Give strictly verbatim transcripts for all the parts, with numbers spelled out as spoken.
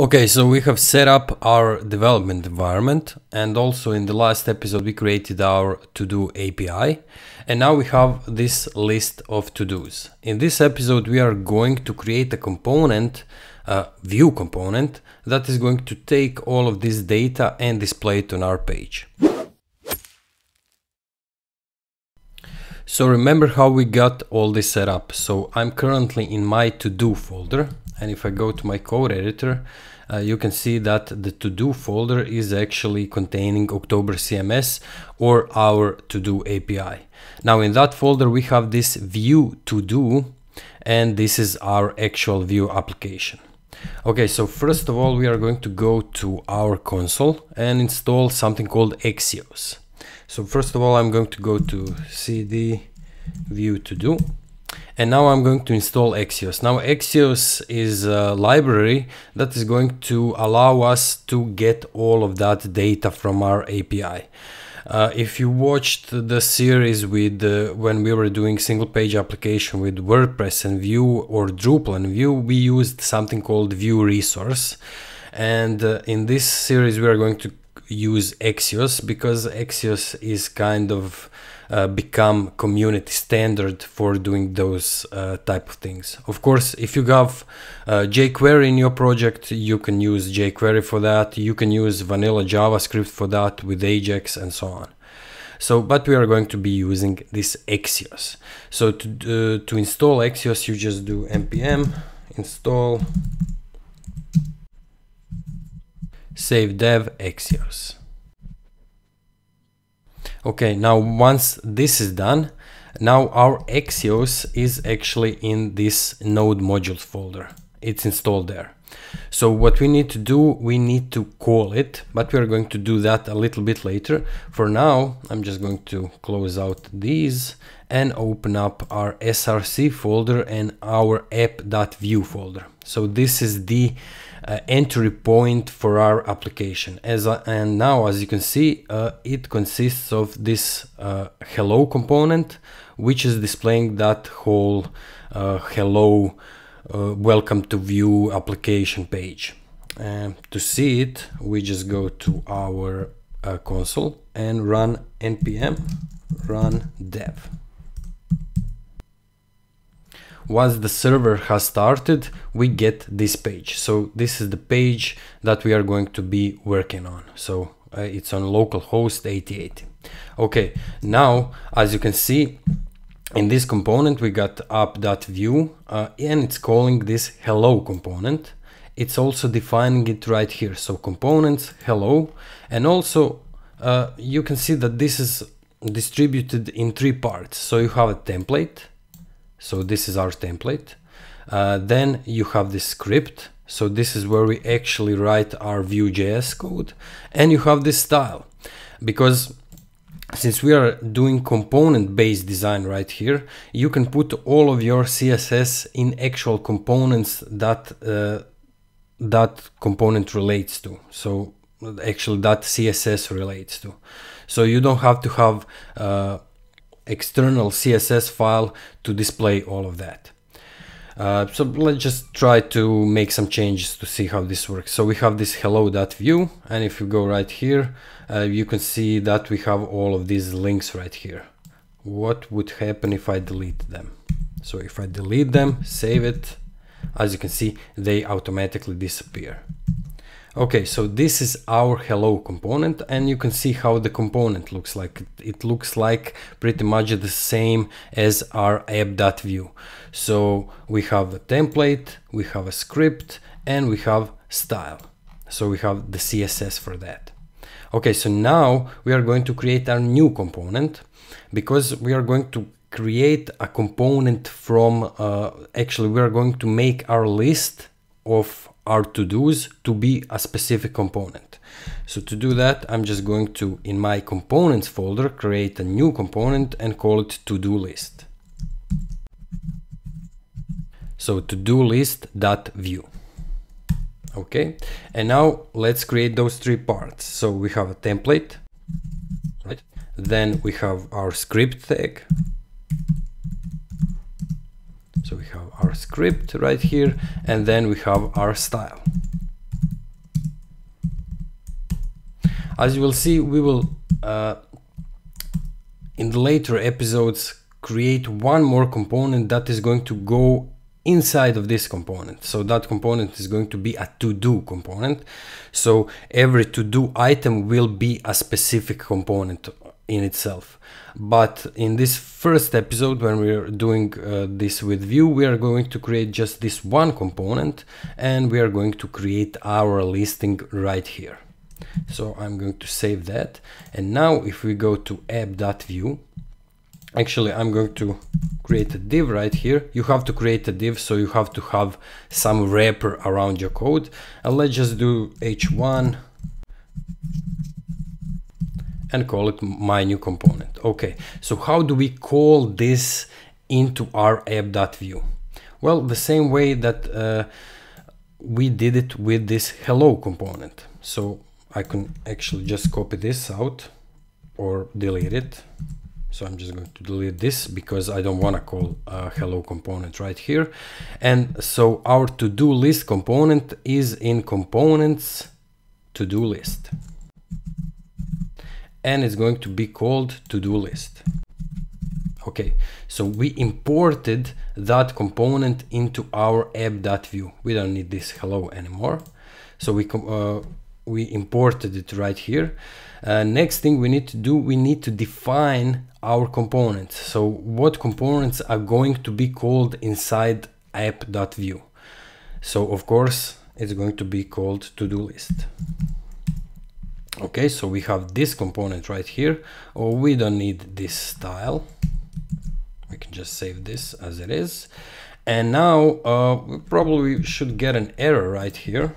Okay, so we have set up our development environment, and also in the last episode we created our to-do A P I, and now we have this list of to-dos. In this episode we are going to create a component, a Vue component, that is going to take all of this data and display it on our page. So remember how we got all this set up. So I'm currently in my to-do folder, and if I go to my code editor, uh, you can see that the to-do folder is actually containing October C M S or our to-do A P I. Now in that folder we have this Vue to-do, and this is our actual Vue application. Okay, so first of all we are going to go to our console and install something called Axios. So first of all, I'm going to go to cd vue to do, and now I'm going to install Axios. Now Axios is a library that is going to allow us to get all of that data from our A P I. Uh, if you watched the series with uh, when we were doing single page application with WordPress and Vue or Drupal and Vue, we used something called Vue Resource, and uh, in this series we are going to use Axios, because Axios is kind of uh, become community standard for doing those uh, type of things. Of course, if you have uh, jQuery in your project, you can use jQuery for that. You can use vanilla JavaScript for that with Ajax and so on. So, but we are going to be using this Axios. So to, uh, to install Axios, you just do npm install save dev Axios. Okay, now once this is done, now our Axios is actually in this node modules folder. It's installed there. So what we need to do, we need to call it, but we are going to do that a little bit later. For now, I'm just going to close out these and open up our src folder and our app.vue folder. So this is the Uh, entry point for our application, as uh, and now as you can see, uh, it consists of this uh, hello component, which is displaying that whole uh, hello uh, welcome to Vue application page. Uh, to see it, we just go to our uh, console and run npm run dev. Once the server has started, we get this page. So this is the page that we are going to be working on. So uh, it's on localhost eighty eighty. Okay, now as you can see, in this component we got app.vue, uh, and it's calling this hello component. It's also defining it right here. So components hello, and also uh, you can see that this is distributed in three parts. So you have a template. So this is our template. Uh, then you have the script. So this is where we actually write our Vue.js code. And you have this style, because since we are doing component-based design right here, you can put all of your C S S in actual components that uh, that component relates to. So actually that C S S relates to. So you don't have to have uh, external C S S file to display all of that. Uh, so let's just try to make some changes to see how this works. So we have this hello.vue, and if you go right here, uh, you can see that we have all of these links right here. What would happen if I delete them? So if I delete them, save it, as you can see, they automatically disappear. Okay, so this is our hello component, and you can see how the component looks like. It looks like pretty much the same as our app.vue. So we have a template, we have a script, and we have style. So we have the C S S for that. Okay, so now we are going to create our new component, because we are going to create a component from, uh, actually we are going to make our list of our to-dos to be a specific component. So to do that, I'm just going to, in my components folder, create a new component and call it to-do list. So to-do list.vue. Okay, and now let's create those three parts. So we have a template, right? Then we have our script tag. So we have our script right here, and then we have our style. As you will see, we will uh, in the later episodes create one more component that is going to go inside of this component. So that component is going to be a to-do component. So every to-do item will be a specific component in itself. But in this first episode, when we're doing uh, this with Vue, we are going to create just this one component, and we are going to create our listing right here. So I'm going to save that. And now if we go to app.vue, actually I'm going to create a div right here. You have to create a div, so you have to have some wrapper around your code. And let's just do h one and call it my new component. Okay, so how do we call this into our app.vue? Well, the same way that uh, we did it with this hello component. So I can actually just copy this out or delete it. So I'm just going to delete this because I don't want to call a hello component right here. And so our to-do list component is in components to-do list. And it's going to be called to-do list. Okay, so we imported that component into our app.vue. We don't need this hello anymore. So we, uh, we imported it right here. Uh, next thing we need to do, we need to define our components. So what components are going to be called inside app.vue. So of course, it's going to be called to-do list. Okay, so we have this component right here. Oh, we don't need this style. We can just save this as it is. And now uh, we probably should get an error right here.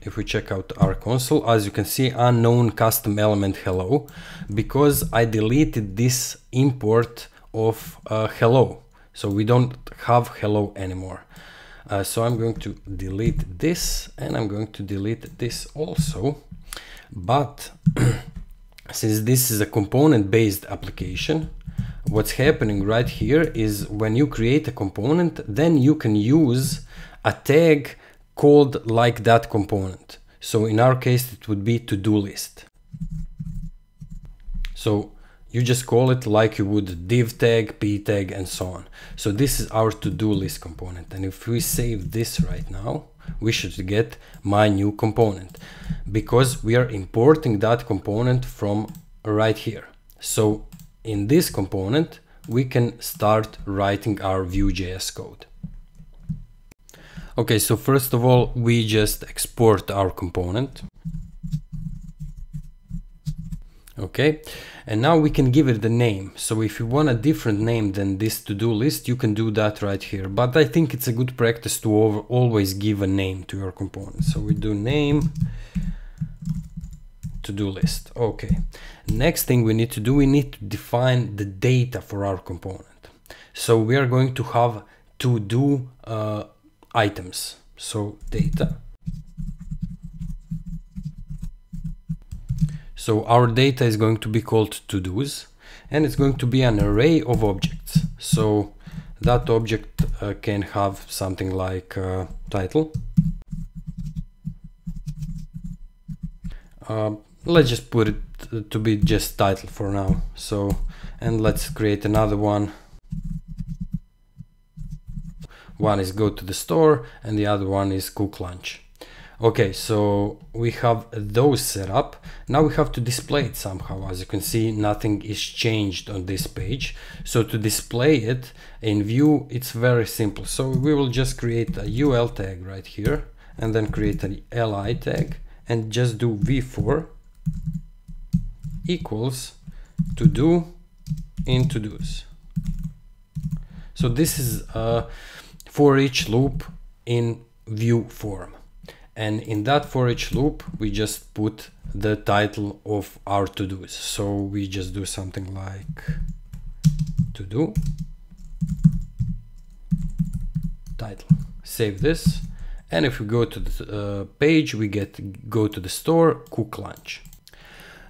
If we check out our console, as you can see, unknown custom element hello, because I deleted this import of uh, hello. So we don't have hello anymore. Uh, so I'm going to delete this, and I'm going to delete this also. But since this is a component-based application, what's happening right here is when you create a component, then you can use a tag called like that component. So in our case, it would be to-do list. So you just call it like you would div tag, p tag, and so on. So this is our to-do list component. And if we save this right now, we should get my new component because we are importing that component from right here. So in this component, we can start writing our Vue.js code. Okay, so first of all, we just export our component. Okay, and now we can give it the name. So if you want a different name than this to-do list, you can do that right here. But I think it's a good practice to over, always give a name to your component. So we do name to-do list. Okay, next thing we need to do, we need to define the data for our component. So we are going to have to-do uh, items. So data. So our data is going to be called to-dos, and it's going to be an array of objects. So that object uh, can have something like uh, title. Uh, let's just put it to be just title for now. So, and let's create another one. One is go to the store, and the other one is cook lunch. Okay, so we have those set up. Now we have to display it somehow. As you can see, nothing is changed on this page. So to display it in Vue, it's very simple. So we will just create a U L tag right here, and then create an L I tag, and just do v four equals to do in to do's. So this is a for each loop in Vue form. And in that for each loop, we just put the title of our to-dos. So we just do something like to-do title. Save this. And if we go to the uh, page, we get go to the store, cook lunch.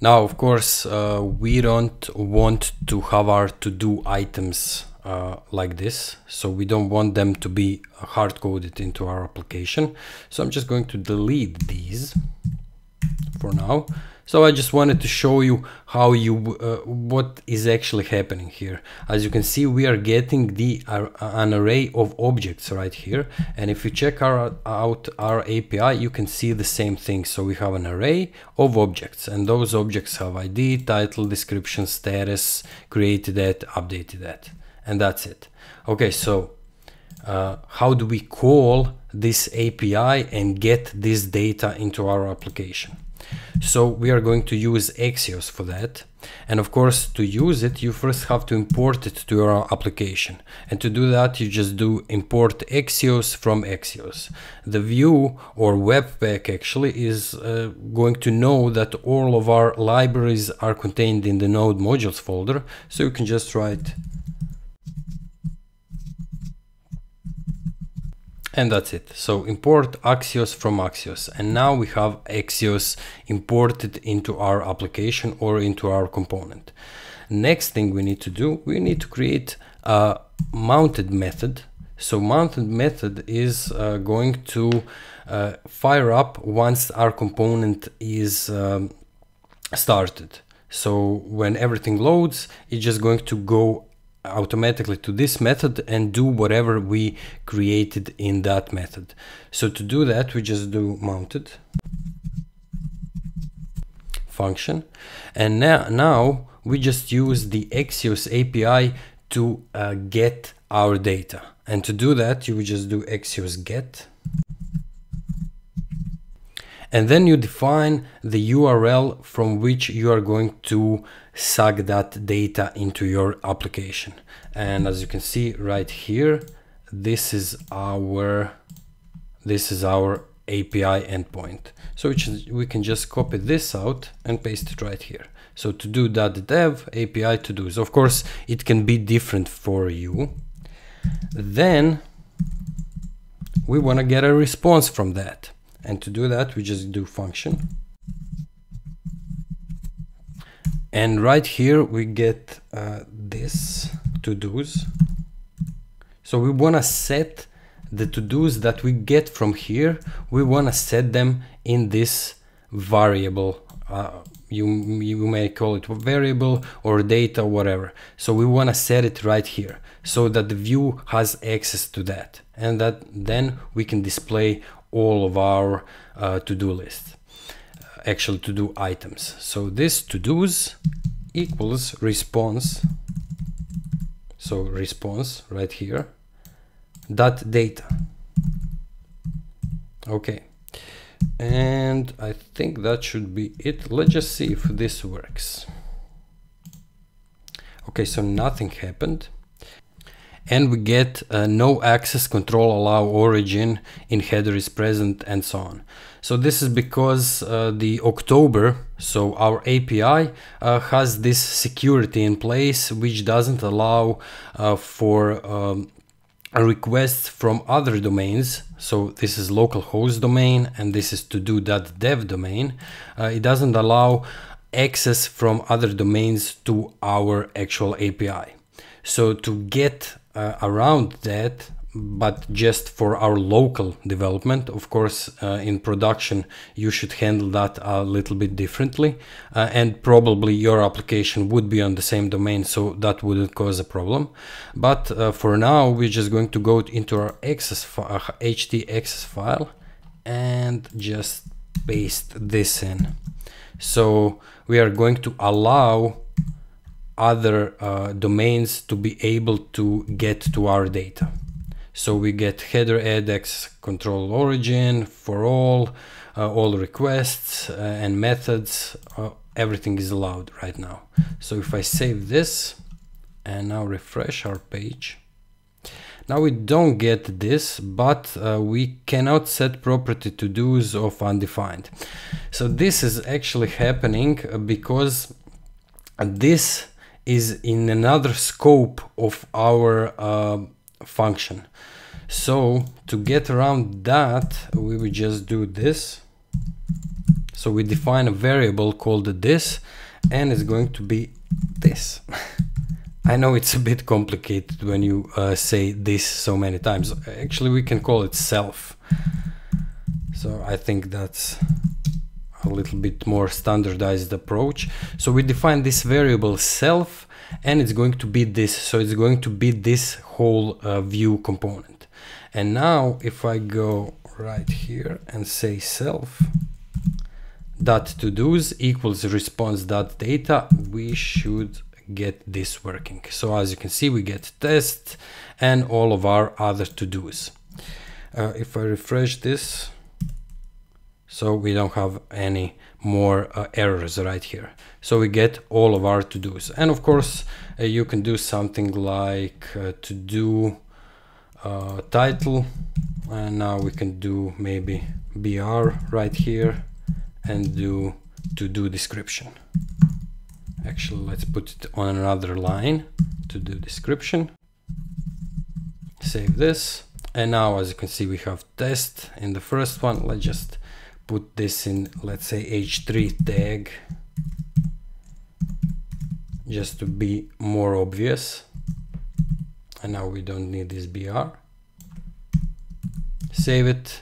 Now, of course, uh, we don't want to have our to-do items Uh, like this, so we don't want them to be hard-coded into our application. So I'm just going to delete these for now. So I just wanted to show you how you uh, what is actually happening here. As you can see, we are getting the uh, an array of objects right here, and if you check our, out our A P I, you can see the same thing. So we have an array of objects, and those objects have I D, title, description, status, created at, updated at, and that's it. Okay, so uh, how do we call this A P I and get this data into our application? So we are going to use Axios for that, and of course to use it you first have to import it to your application, and to do that you just do import Axios from Axios. The Vue or webpack actually is uh, going to know that all of our libraries are contained in the node modules folder, so you can just write, and that's it. So import Axios from Axios, and now we have Axios imported into our application or into our component. Next thing we need to do, we need to create a mounted method. So mounted method is uh, going to uh, fire up once our component is um, started. So when everything loads, it's just going to go automatically to this method and do whatever we created in that method. So to do that, we just do mounted function, and now, now we just use the Axios A P I to uh, get our data. And to do that, you would just do Axios get, and then you define the U R L from which you are going to suck that data into your application. And as you can see right here, this is our this is our A P I endpoint. So we, just, we can just copy this out and paste it right here. So to do that, dev A P I to do's. Of course, it can be different for you. Then we want to get a response from that. And to do that, we just do function. And right here, we get uh, this to-dos. So we want to set the to-dos that we get from here. We want to set them in this variable. Uh, you, you may call it a variable or data, whatever. So we want to set it right here so that the view has access to that. And that then we can display all of our uh, to-do list, actually to-do items. So this to-dos equals response, so response right here, dot data. Okay, and I think that should be it. Let's just see if this works. Okay, so nothing happened. And we get uh, no access, control, allow, origin, in header is present, and so on. So this is because uh, the October, so our A P I, uh, has this security in place which doesn't allow uh, for um, requests from other domains. So this is localhost domain and this is to-do.dev domain. Uh, it doesn't allow access from other domains to our actual A P I. So to get Uh, around that, but just for our local development, of course, uh, in production you should handle that a little bit differently, uh, and probably your application would be on the same domain, so that wouldn't cause a problem. But uh, for now we're just going to go into our access uh, H T access file and just paste this in. So we are going to allow other uh, domains to be able to get to our data. So we get header, Ajax, control, origin, for all, uh, all requests uh, and methods, uh, everything is allowed right now. So if I save this and now refresh our page, now we don't get this, but uh, we cannot set property to-dos of undefined. So this is actually happening because this is in another scope of our uh, function. So to get around that, we will just do this. So we define a variable called this, and it's going to be this. I know it's a bit complicated when you uh, say this so many times. Actually, we can call it self. So I think that's a little bit more standardized approach. So we define this variable self, and it's going to be this. So it's going to be this whole uh, view component. And now if I go right here and say self dot to dos equals response dot data, we should get this working. So as you can see, we get test and all of our other to dos. Uh, if I refresh this, so we don't have any more uh, errors right here. So we get all of our to dos. And of course, uh, you can do something like uh, to do uh, title. And now we can do maybe B R right here and do to do description. Actually, let's put it on another line, to do description. Save this. And now, as you can see, we have test in the first one. Let's just put this in, let's say, H three tag, just to be more obvious. And now we don't need this B R. Save it.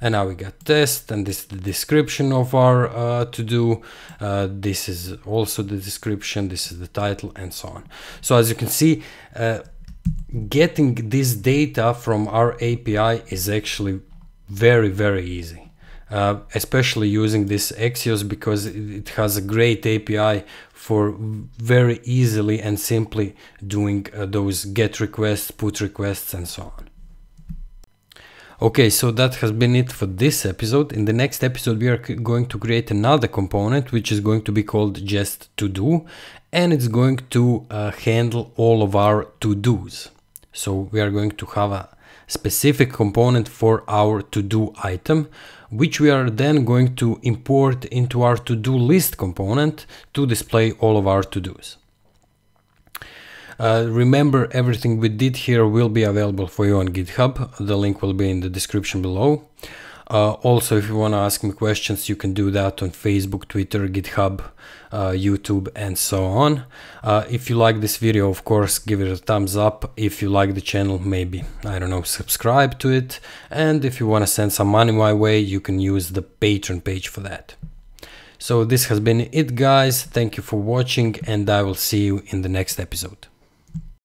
And now we got test, and this is the description of our uh, to-do. Uh, this is also the description, this is the title, and so on. So as you can see, uh, getting this data from our A P I is actually very, very easy. Uh, especially using this Axios, because it has a great A P I for very easily and simply doing uh, those get requests, put requests, and so on. Okay, so that has been it for this episode. In the next episode, we are going to create another component, which is going to be called just to do, and it's going to uh, handle all of our to dos. So we are going to have a specific component for our to do item, which we are then going to import into our to do list component to display all of our to dos. Uh, remember, everything we did here will be available for you on GitHub. The link will be in the description below. Uh, also, if you want to ask me questions, you can do that on Facebook, Twitter, GitHub, uh, YouTube, and so on. Uh, if you like this video, of course, give it a thumbs up. If you like the channel, maybe, I don't know, subscribe to it. And if you want to send some money my way, you can use the Patreon page for that. So this has been it, guys. Thank you for watching, and I will see you in the next episode.